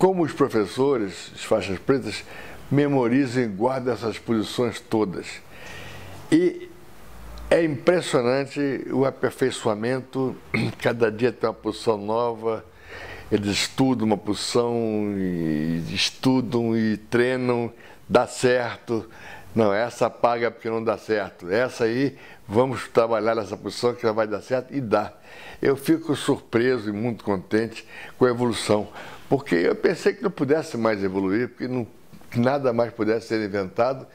como os professores, as faixas pretas, memorizam e guardam essas posições todas. E é impressionante o aperfeiçoamento, cada dia tem uma posição nova, eles estudam uma posição, e estudam e treinam, dá certo. Não, essa apaga porque não dá certo. Essa aí, vamos trabalhar nessa posição que já vai dar certo, e dá. Eu fico surpreso e muito contente com a evolução, porque eu pensei que não pudesse mais evoluir, porque não, nada mais pudesse ser inventado,